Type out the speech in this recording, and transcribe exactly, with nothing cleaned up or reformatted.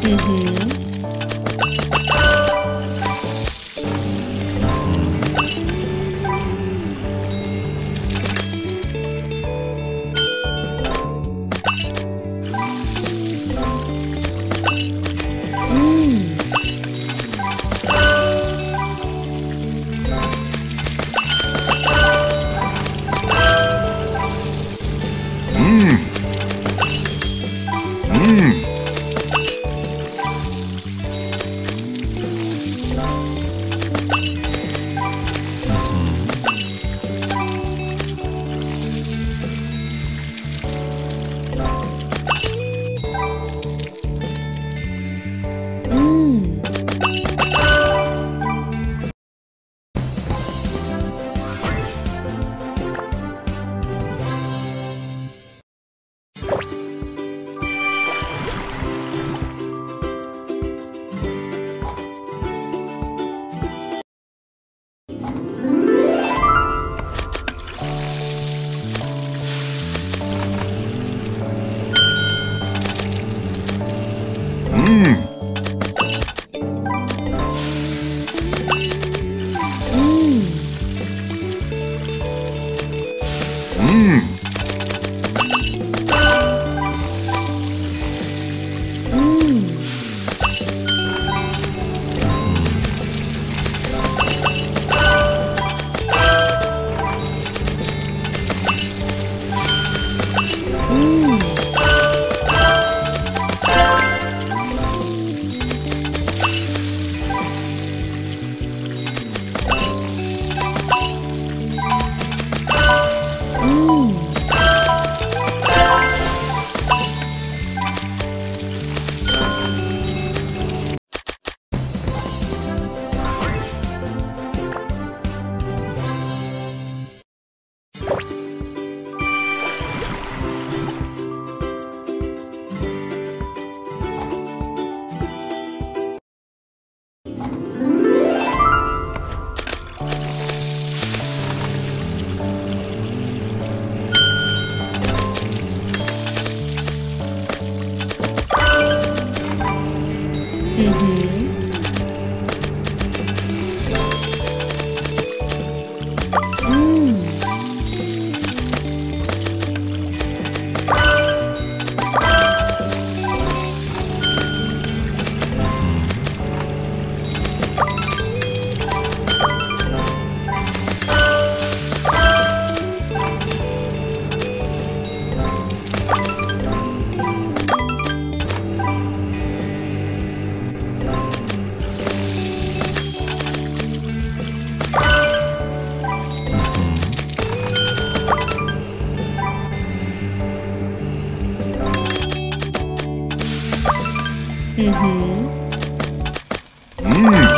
Mm-hmm. Mm-hmm. Mm.